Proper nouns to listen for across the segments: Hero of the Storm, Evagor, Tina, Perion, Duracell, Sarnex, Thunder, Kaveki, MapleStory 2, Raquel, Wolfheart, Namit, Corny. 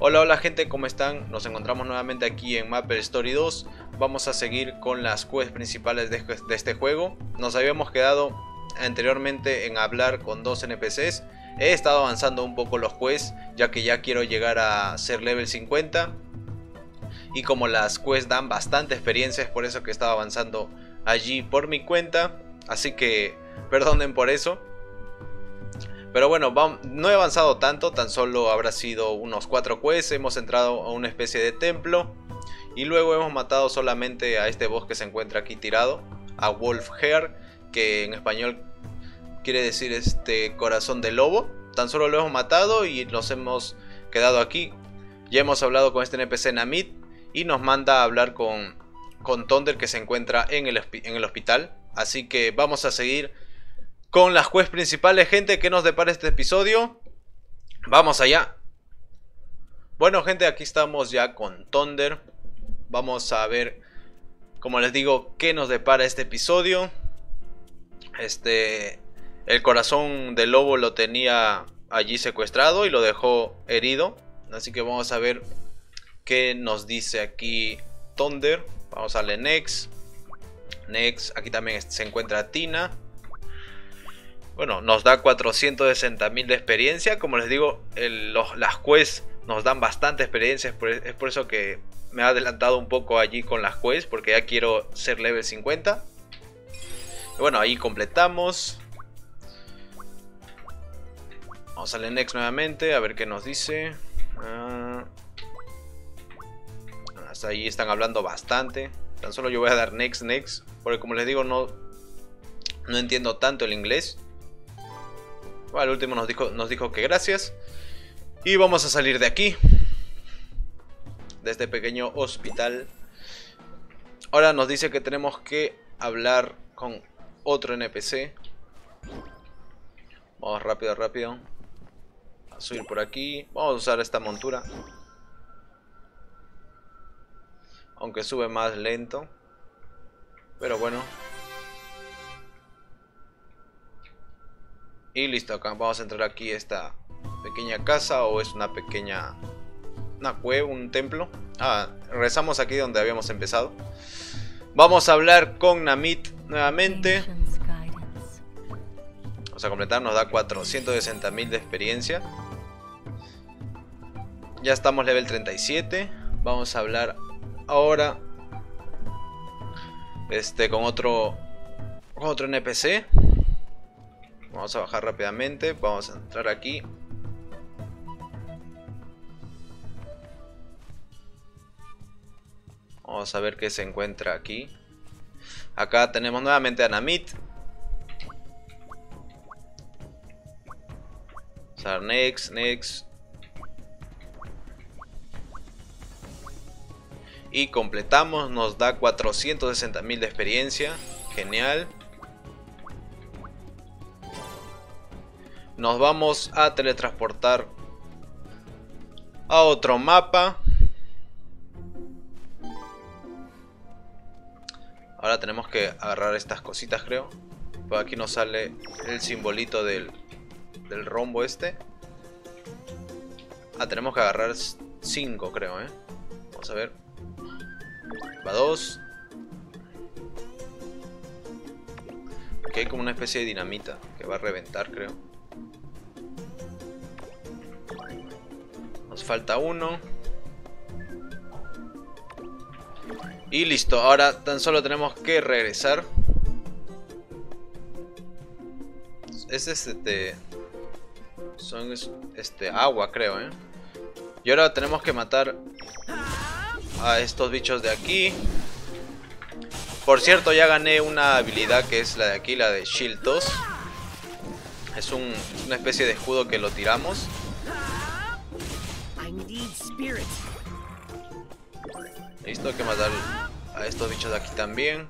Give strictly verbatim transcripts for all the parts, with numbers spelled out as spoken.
Hola, hola gente, ¿cómo están? Nos encontramos nuevamente aquí en MapleStory dos. Vamos a seguir con las quests principales de, de este juego. Nos habíamos quedado anteriormente en hablar con dos N P Cs. He estado avanzando un poco los quests, ya que ya quiero llegar a ser level cincuenta. Y como las quests dan bastante experiencia, es por eso que he estado avanzando allí por mi cuenta. Así que perdonen por eso. Pero bueno, no he avanzado tanto, tan solo habrá sido unos cuatro quests. Hemos entrado a una especie de templo y luego hemos matado solamente a este boss que se encuentra aquí tirado, a Wolfheart, que en español quiere decir este corazón de lobo. Tan solo lo hemos matado y nos hemos quedado aquí. Ya hemos hablado con este N P C Namit y nos manda a hablar con, con Thunder, que se encuentra en el, en el hospital. Así que vamos a seguir con las quests principales, gente, que nos depara este episodio. Vamos allá. Bueno, gente, aquí estamos ya con Thunder. Vamos a ver, como les digo, qué nos depara este episodio. Este, el corazón del lobo lo tenía allí secuestrado y lo dejó herido. Así que vamos a ver qué nos dice aquí Thunder. Vamos a darle next. Next, aquí también se encuentra Tina. Bueno, nos da cuatrocientos sesenta mil de experiencia. Como les digo, el, los, las quests nos dan bastante experiencia. Es por, es por eso que me he adelantado un poco allí con las quests, porque ya quiero ser level cincuenta. Y bueno, ahí completamos. Vamos al next nuevamente, a ver qué nos dice. Ah, hasta ahí están hablando bastante. Tan solo yo voy a dar next, next. Porque como les digo, no, no entiendo tanto el inglés. Bueno, el último nos dijo, nos dijo que gracias. Y vamos a salir de aquí, de este pequeño hospital. Ahora nos dice que tenemos que hablar con otro N P C. Vamos rápido, rápido. A subir por aquí. Vamos a usar esta montura, aunque sube más lento, pero bueno. Y listo, acá vamos a entrar aquí a esta pequeña casa, o es una pequeña, una cueva, un templo. Ah, regresamos aquí donde habíamos empezado. Vamos a hablar con Namit nuevamente. Vamos a completar, nos da cuatrocientos sesenta mil de experiencia. Ya estamos level treinta y siete. Vamos a hablar ahora este con otro, con otro N P C. Vamos a bajar rápidamente, vamos a entrar aquí. Vamos a ver qué se encuentra aquí. Acá tenemos nuevamente a Namit. Sarnex, next. Y completamos, nos da cuatrocientos sesenta mil de experiencia. Genial. Nos vamos a teletransportar a otro mapa. Ahora tenemos que agarrar estas cositas, creo. Por aquí nos sale el simbolito del, del rombo este. Ah, tenemos que agarrar cinco, creo, ¿eh? Vamos a ver. Va dos. Aquí hay como una especie de dinamita que va a reventar, creo. Falta uno. Y listo, ahora tan solo tenemos que regresar. Este es este. Son este agua, creo, ¿eh? Y ahora tenemos que matar a estos bichos de aquí. Por cierto, ya gané una habilidad que es la de aquí, la de Shield dos. Es un, una especie de escudo que lo tiramos. Listo, hay que matar a estos bichos de aquí también.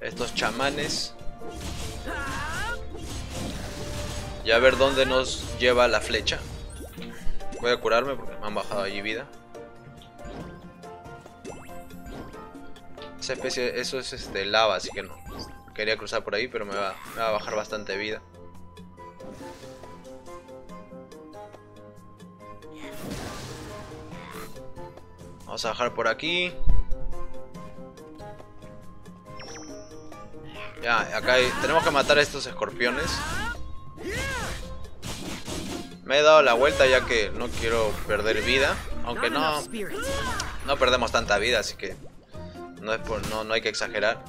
Estos chamanes. Y a ver dónde nos lleva la flecha. Voy a curarme porque me han bajado allí vida. Esa especie, eso es este lava, así que no quería cruzar por ahí, pero me va, me va a bajar bastante vida. Vamos a bajar por aquí. Ya, acá hay... tenemos que matar a estos escorpiones. Me he dado la vuelta ya que no quiero perder vida. Aunque no... no perdemos tanta vida, así que... no, es por, no, no hay que exagerar.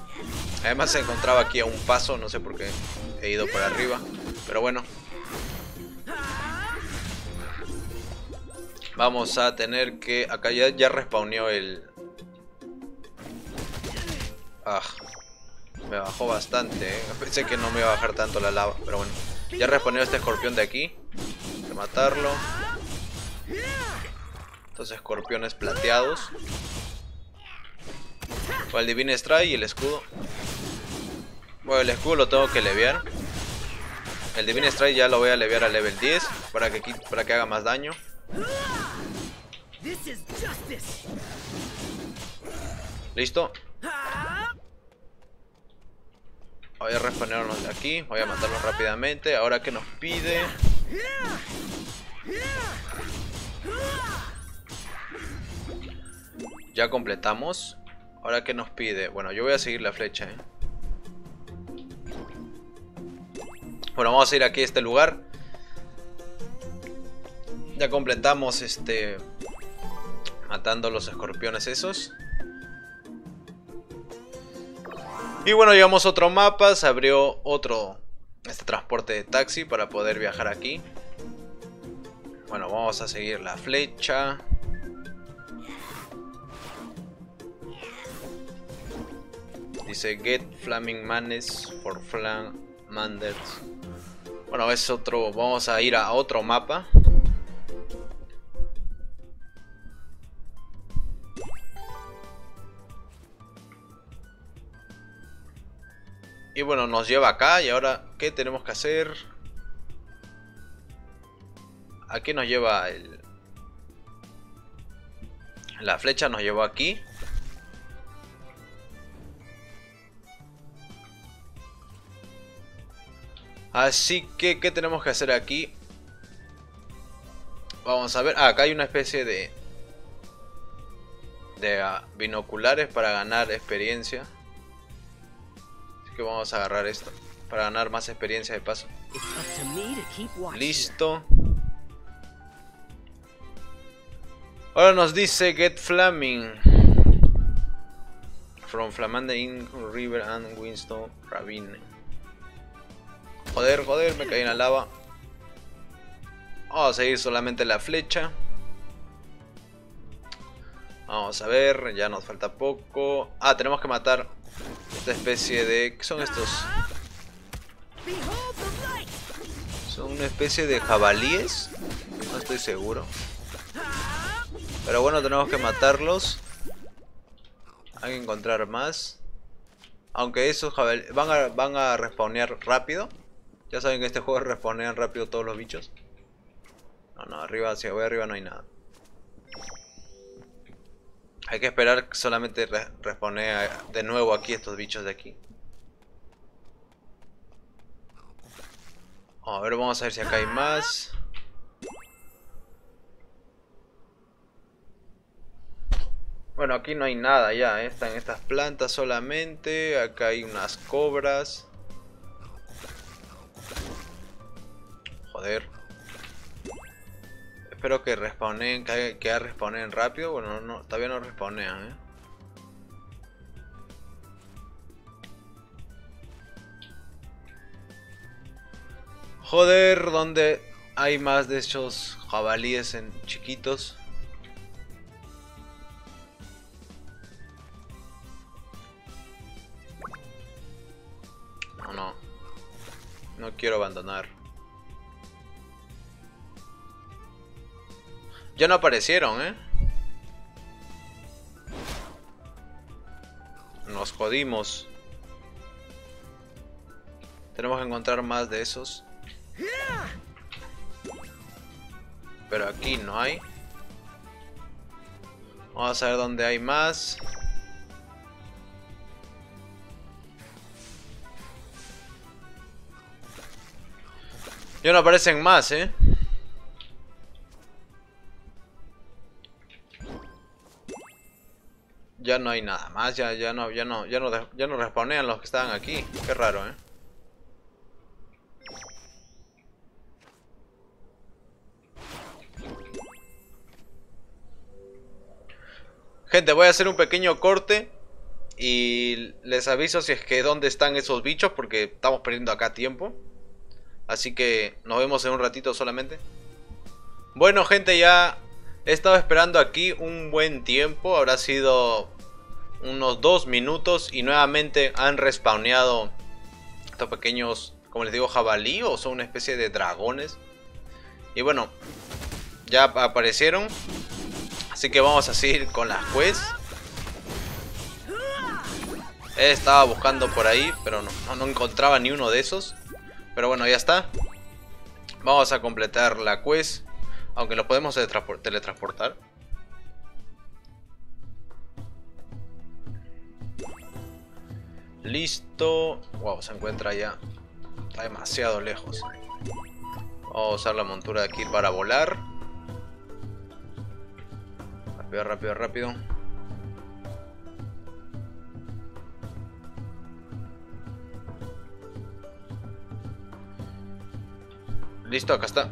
Además se encontraba aquí a un paso. No sé por qué he ido para arriba. Pero bueno. Vamos a tener que... acá ya, ya respawneó el... Ah, me bajó bastante, ¿eh? Pensé que no me iba a bajar tanto la lava. Pero bueno. Ya respondió este escorpión de aquí. Hay que matarlo. Estos escorpiones plateados. O el Divine Strike y el escudo. Bueno, el escudo lo tengo que levear. El Divine Strike ya lo voy a levear a level diez. Para que, para que haga más daño. Listo. Voy a respawnarnos de aquí. Voy a matarlos rápidamente. Ahora que nos pide. Ya completamos. Ahora que nos pide. Bueno, yo voy a seguir la flecha, ¿eh? Bueno, vamos a ir aquí a este lugar. Ya completamos este. Matando los escorpiones esos. Y bueno, llevamos otro mapa, se abrió otro, este transporte de taxi para poder viajar aquí. Bueno, vamos a seguir la flecha. Dice Get Flaming Manes for Flamanders. Bueno, es otro, vamos a ir a otro mapa. Y bueno, nos lleva acá. Y ahora, ¿qué tenemos que hacer? Aquí nos lleva el... la flecha nos llevó aquí. Así que, ¿qué tenemos que hacer aquí? Vamos a ver. Ah, acá hay una especie de... de uh, binoculares para ganar experiencia. Que vamos a agarrar esto para ganar más experiencia de paso. Listo. Ahora nos dice Get Flaming from Flamande in River and Winston Ravine. Joder, joder, me caí en la lava. Vamos a seguir solamente la flecha. Vamos a ver, ya nos falta poco. Ah, tenemos que matar esta especie de... ¿qué son estos? Son una especie de jabalíes. No estoy seguro. Pero bueno, tenemos que matarlos. Hay que encontrar más. Aunque esos jabalíes van a, van a respawnear rápido. Ya saben que este juego respawnean rápido todos los bichos. No, no, arriba, si voy arriba no hay nada. Hay que esperar que solamente respawne de nuevo aquí estos bichos de aquí. A ver, vamos a ver si acá hay más. Bueno, aquí no hay nada ya, ¿eh? Están estas plantas solamente. Acá hay unas cobras. Joder. Espero que respawnen, que, que respawnen rápido. Bueno, no, todavía no respawnean, ¿eh? Joder, ¿dónde hay más de esos jabalíes en chiquitos? No, no. No quiero abandonar. Ya no aparecieron, ¿eh? Nos jodimos. Tenemos que encontrar más de esos. Pero aquí no hay. Vamos a ver dónde hay más. Ya no aparecen más, ¿eh? ya no hay nada más, ya, ya no, ya no, ya no, ya no respawnean los que estaban aquí. Qué raro, ¿eh? Gente, voy a hacer un pequeño corte y les aviso si es que dónde están esos bichos, porque estamos perdiendo acá tiempo. Así que nos vemos en un ratito solamente. Bueno, gente, ya he estado esperando aquí un buen tiempo. Habrá sido unos dos minutos y nuevamente han respawneado estos pequeños, como les digo, jabalí, o son una especie de dragones. Y bueno, ya aparecieron. Así que vamos a seguir con las quests. Estaba buscando por ahí, pero no, no, no encontraba ni uno de esos. Pero bueno, ya está. Vamos a completar la quest. Aunque lo podemos teletransportar. Listo. Wow, se encuentra ya. Está demasiado lejos. Vamos a usar la montura de aquí para volar. Rápido, rápido, rápido. Listo, acá está.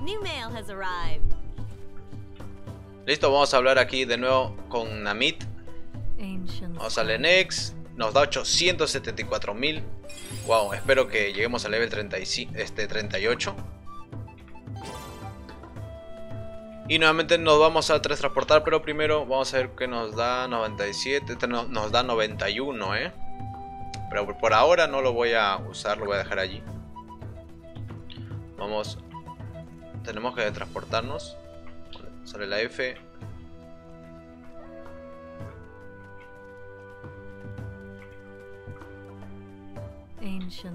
New mail has arrived. Listo, vamos a hablar aquí de nuevo con Namit. Vamos a Lenex. Nos da ochocientos setenta y cuatro mil. Wow, espero que lleguemos al level treinta y ocho. Y nuevamente nos vamos a transportar, pero primero vamos a ver que nos da noventa y siete, este no, nos da noventa y uno, eh. Pero por ahora no lo voy a usar, lo voy a dejar allí. Vamos, tenemos que transportarnos. Sale la F.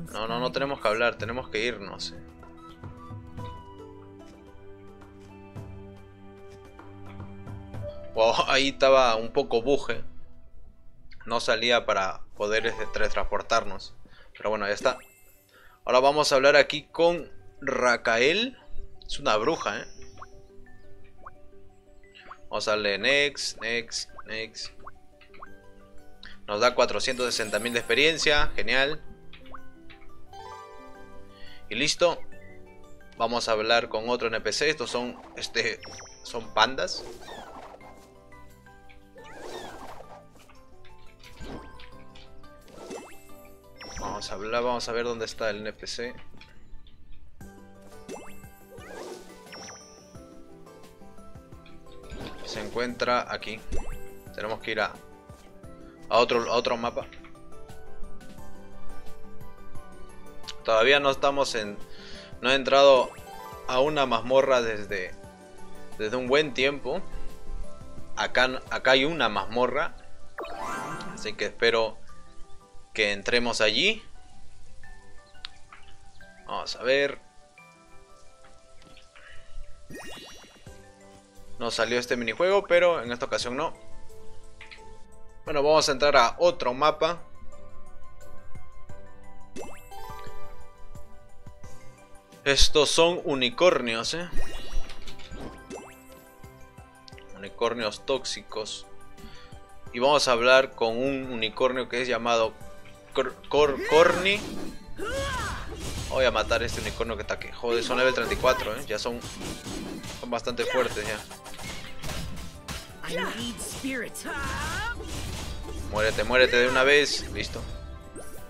No, no, no tenemos que hablar, tenemos que irnos. Eh. Wow, ahí estaba un poco buje. No salía para poder teletransportarnos. Pero bueno, ya está. Ahora vamos a hablar aquí con Raquel. Es una bruja, eh. Vamos a darle next, next, next. Nos da cuatrocientos sesenta mil de experiencia. Genial. Y listo. Vamos a hablar con otro N P C. Estos son, este, son pandas. Vamos a hablar, vamos a ver dónde está el N P C. Se encuentra aquí. Tenemos que ir a, a, otro, a otro mapa. Todavía no estamos en... No he entrado a una mazmorra desde, desde un buen tiempo. Acá, acá hay una mazmorra. Así que espero... que entremos allí. Vamos a ver. Nos salió este minijuego, pero en esta ocasión no. Bueno, vamos a entrar a otro mapa. Estos son unicornios, ¿eh? Unicornios tóxicos. Y vamos a hablar con un unicornio que es llamado Cor Cor Corny. Voy a matar a este unicornio que está aquí. Joder, son level treinta y cuatro, ¿eh? Ya son, son bastante fuertes ya. Muérete, muérete de una vez. Listo.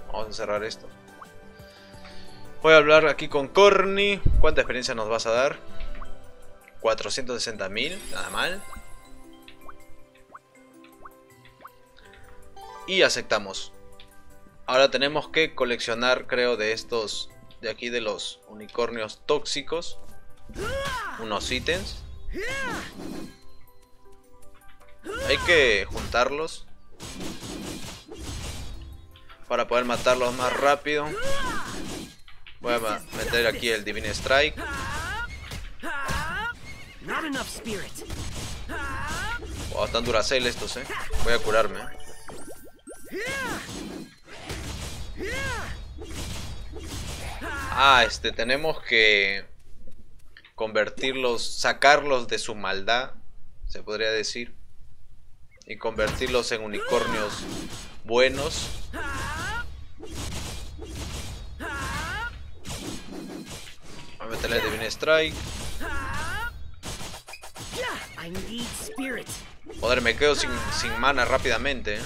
Vamos a cerrar esto. Voy a hablar aquí con Corny. ¿Cuánta experiencia nos vas a dar? cuatrocientos sesenta mil, nada mal. Y aceptamos. Ahora tenemos que coleccionar, creo, de estos, de aquí, de los unicornios tóxicos, unos ítems. Hay que juntarlos para poder matarlos más rápido. Voy a meter aquí el Divine Strike. Wow, están Duracell estos, eh. Voy a curarme. Ah, este, tenemos que convertirlos, sacarlos de su maldad se podría decir, y convertirlos en unicornios buenos. Voy a meterle Divine Strike. Joder, me quedo sin, sin mana rápidamente, ¿eh?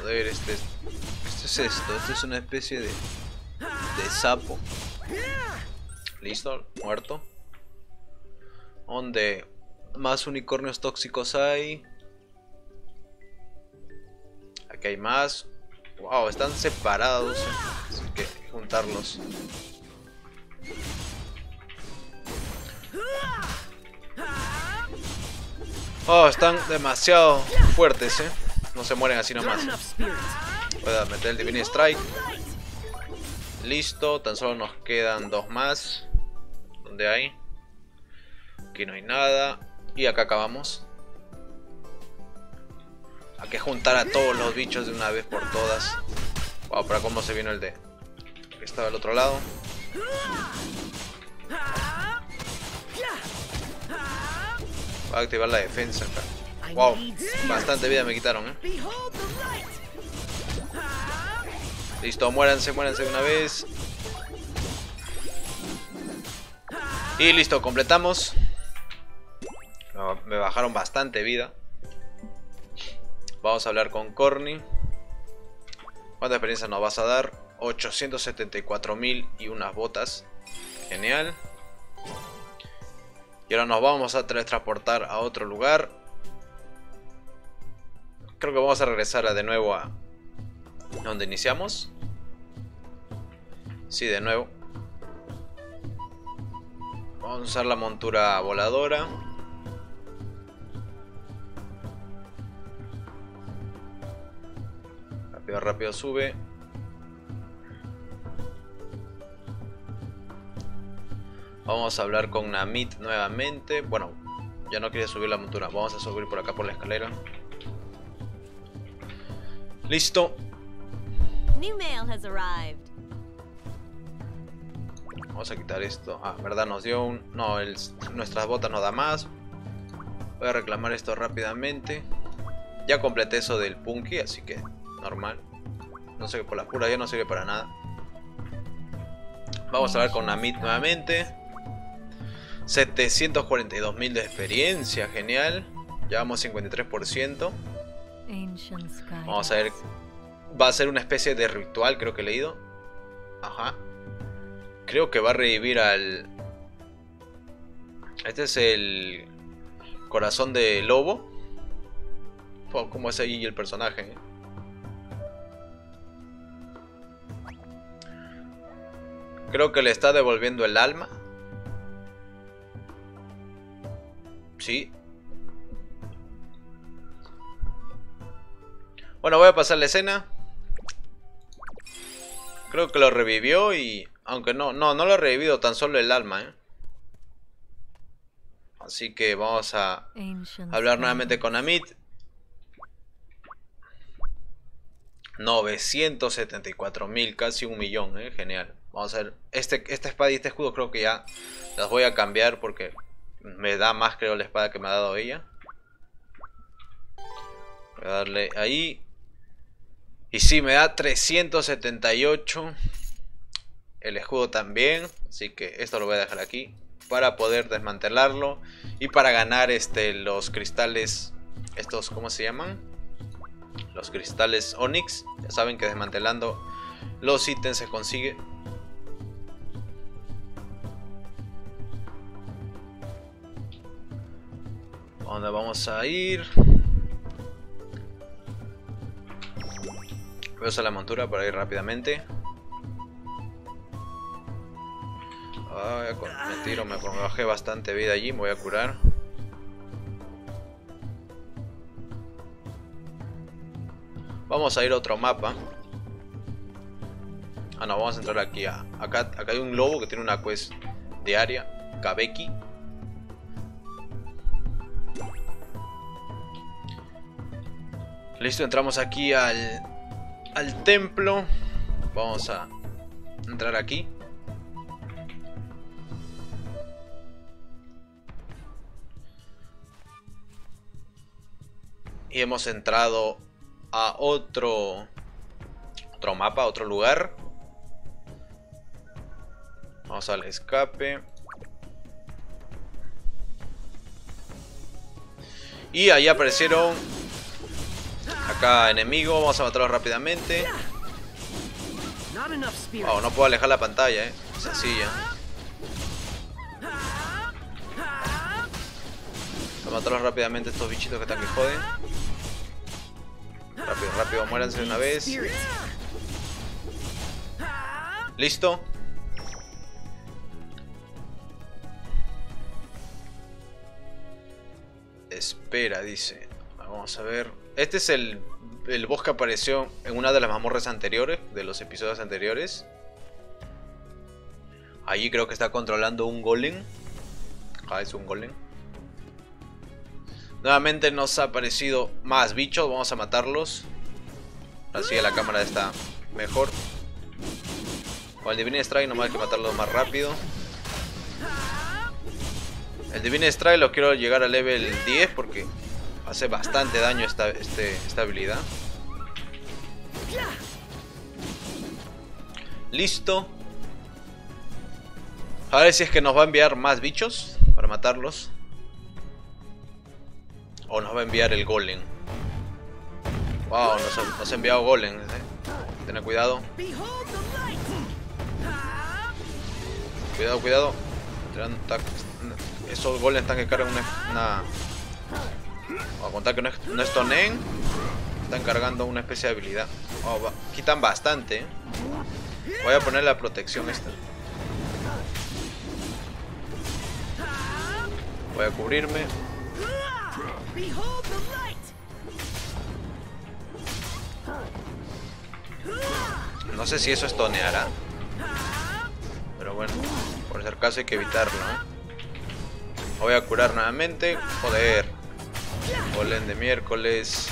Joder, este, este es esto, esto es una especie de, de sapo. Listo, muerto. Donde más unicornios tóxicos hay. Aquí hay más. Wow, están separados, así que juntarlos. Oh, están demasiado fuertes, eh. No se mueren así nomás. Voy a meter el Divine Strike. Listo, tan solo nos quedan dos más. ¿Dónde hay? Aquí no hay nada. Y acá acabamos. Hay que juntar a todos los bichos de una vez por todas. Wow, para cómo se vino el de. Aquí estaba el otro lado. Voy a activar la defensa acá. Wow, bastante vida me quitaron, ¿eh? Listo, muéranse, muéranse una vez. Y listo, completamos. No, me bajaron bastante vida. Vamos a hablar con Corny. ¿Cuánta experiencia nos vas a dar? ochocientos setenta y cuatro mil y unas botas. Genial. Y ahora nos vamos a teletransportar a otro lugar. Creo que vamos a regresar de nuevo a donde iniciamos. Sí, de nuevo. Vamos a usar la montura voladora. Rápido, rápido sube. Vamos a hablar con Namit nuevamente. Bueno, ya no quería subir la montura. Vamos a subir por acá por la escalera. Listo. New mail has arrived. Vamos a quitar esto. Ah, verdad, nos dio un... No, el... nuestras botas no da más. Voy a reclamar esto rápidamente. Ya completé eso del Punky, así que normal. No sé, por las puras ya no sirve para nada. Vamos a hablar con Namit nuevamente. setecientos cuarenta y dos mil de experiencia, genial. Llevamos cincuenta y tres por ciento. Vamos a ver... Va a ser una especie de ritual, creo que he leído. Ajá. Creo que va a revivir al... Este es el... Corazón de lobo. Oh, ¿cómo es ahí el personaje? ¿Eh? Creo que le está devolviendo el alma. Sí. Bueno, voy a pasar la escena. Creo que lo revivió y... Aunque no, no, no lo ha revivido, tan solo el alma, ¿eh? Así que vamos a hablar nuevamente con Namit. novecientos setenta y cuatro mil, casi un millón, ¿eh? Genial. Vamos a ver, este, esta espada y este escudo creo que ya las voy a cambiar porque me da más, creo, la espada que me ha dado ella. Voy a darle ahí. Y sí, me da trescientos setenta y ocho. El escudo también, así que esto lo voy a dejar aquí para poder desmantelarlo y para ganar este los cristales, estos, ¿cómo se llaman? Los cristales Onix. Ya saben que desmantelando los ítems se consigue. ¿Dónde vamos a ir? Voy a usar la montura para ir rápidamente. Ah, me tiro, me bajé bastante vida allí, me voy a curar. Vamos a ir a otro mapa. Ah, no, vamos a entrar aquí. A, acá, acá hay un lobo que tiene una quest diaria, Kaveki. Listo, entramos aquí al, al templo. Vamos a entrar aquí. y hemos entrado a otro, otro mapa, otro lugar. Vamos al escape. Y ahí aparecieron acá enemigos. Vamos a matarlos rápidamente. Wow, no puedo alejar la pantalla, eh. Sencilla. Vamos a matarlos rápidamente estos bichitos que están que joden. Rápido, rápido, muéranse una vez. Listo. Espera, dice. Vamos a ver. Este es el, el boss que apareció en una de las mazmorras anteriores, de los episodios anteriores. Allí creo que está controlando un golem. Ah, es un golem. Nuevamente nos ha aparecido más bichos. Vamos a matarlos. Así la cámara está mejor. Con el Divine Strike nomás hay que matarlos más rápido. El Divine Strike lo quiero llegar a level diez porque hace bastante daño esta, este, esta habilidad. Listo. A ver si es que nos va a enviar más bichos para matarlos. O nos va a enviar el golem. Wow, nos ha, nos ha enviado golem, ¿eh? Ten cuidado. Cuidado, cuidado. Esos golems están que cargan una... una... Vamos a contar que no, no estonen. Están cargando una especie de habilidad. Oh, va. Quitan bastante. Voy a poner la protección esta. Voy a cubrirme. No sé si eso estoneará. Pero bueno, por ese caso hay que evitarlo, ¿eh? Voy a curar nuevamente. Joder. Golem de miércoles.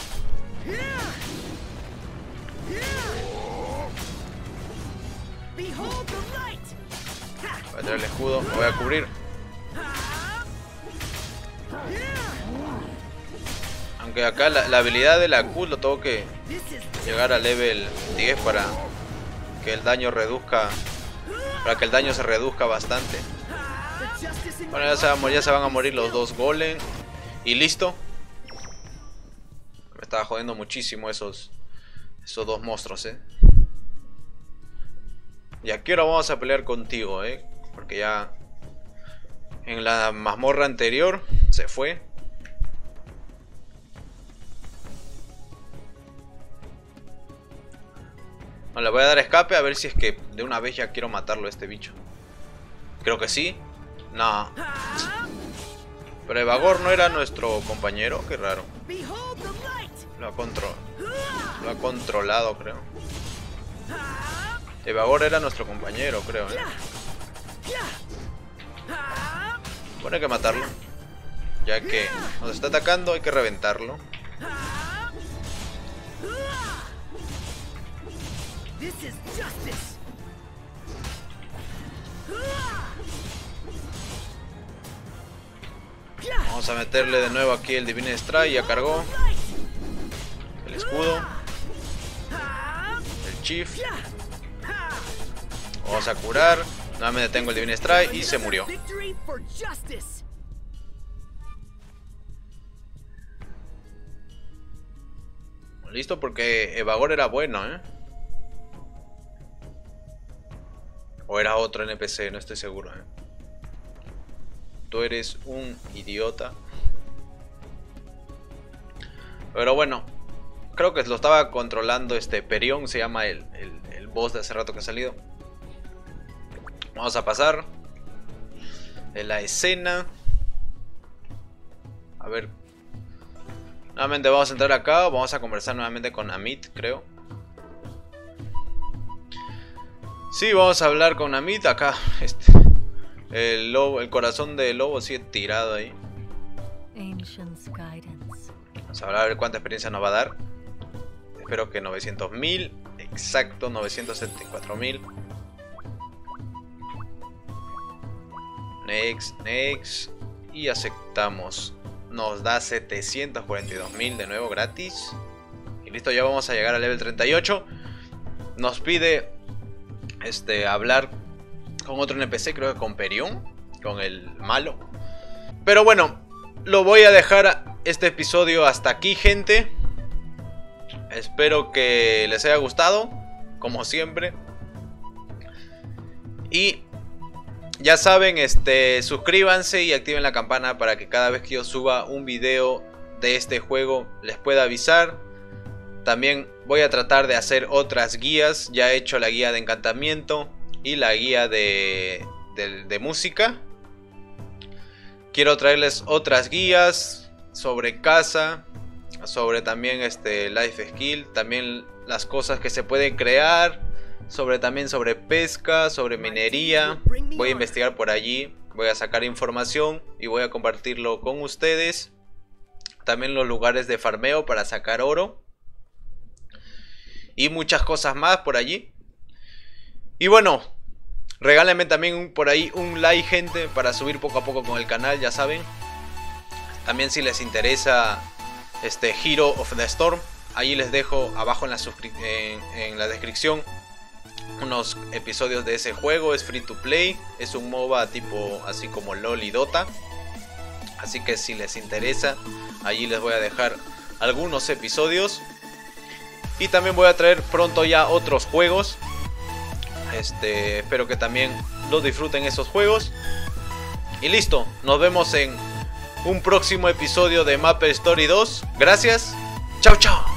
Voy a traer el escudo. Me voy a cubrir. Aunque acá la, la habilidad de la Q lo tengo que llegar a level diez para que el daño reduzca. Para que el daño se reduzca bastante. Bueno, ya se, va a morir, ya se van a morir los dos golem. Y listo. Me estaba jodiendo muchísimo esos esos dos monstruos, eh. Y aquí ahora vamos a pelear contigo, eh. Porque ya en la mazmorra anterior se fue. Bueno, le voy a dar escape a ver si es que de una vez ya quiero matarlo a este bicho. Creo que sí. No. Pero Evagor no era nuestro compañero. Qué raro. Lo ha, contro lo ha controlado, creo. Evagor era nuestro compañero, creo, ¿eh? Bueno, hay que matarlo. Ya que nos está atacando, hay que reventarlo. Vamos a meterle de nuevo aquí el Divine Strike. Ya cargó. El escudo. El Chief. Vamos a curar. Nuevamente tengo el Divine Strike y se murió. Listo, porque Evagor era bueno, ¿eh? O era otro N P C, no estoy seguro, ¿eh? Tú eres un idiota. Pero bueno, creo que lo estaba controlando este Perion. Se llama el, el, el boss de hace rato que ha salido. Vamos a pasar de la escena. A ver. Nuevamente vamos a entrar acá. Vamos a conversar nuevamente con Namit, creo. Sí, vamos a hablar con Namit acá. Este... El, lobo, el corazón del lobo sigue tirado ahí. Vamos a hablar a ver cuánta experiencia nos va a dar. Espero que novecientos mil. Exacto, novecientos setenta y cuatro mil. Next, next. Y aceptamos. nos da setecientos cuarenta y dos mil de nuevo gratis. Y listo, ya vamos a llegar al level treinta y ocho. Nos pide este, hablar con otro N P C, creo que con Perion, con el malo. Pero bueno, lo voy a dejar este episodio hasta aquí, gente. Espero que les haya gustado, como siempre. Y ya saben, este, suscríbanse y activen la campana para que cada vez que yo suba un video de este juego les pueda avisar. También voy a tratar de hacer otras guías. Ya he hecho la guía de encantamiento y la guía de, de, de música. Quiero traerles otras guías sobre caza, sobre también este life skill, también las cosas que se pueden crear, sobre también sobre pesca, sobre minería. Voy a investigar por allí, voy a sacar información y voy a compartirlo con ustedes. También los lugares de farmeo para sacar oro y muchas cosas más por allí. Y bueno, regálenme también un, por ahí un like, gente, para subir poco a poco con el canal, ya saben. También si les interesa este Hero of the Storm, ahí les dejo abajo en la, en, en la descripción unos episodios de ese juego. Es free to play, es un MOBA tipo así como LOL y Dota. Así que si les interesa, allí les voy a dejar algunos episodios. Y también voy a traer pronto ya otros juegos. Este, espero que también lo disfruten esos juegos. Y listo, nos vemos en un próximo episodio de MapleStory dos. Gracias, chao chao.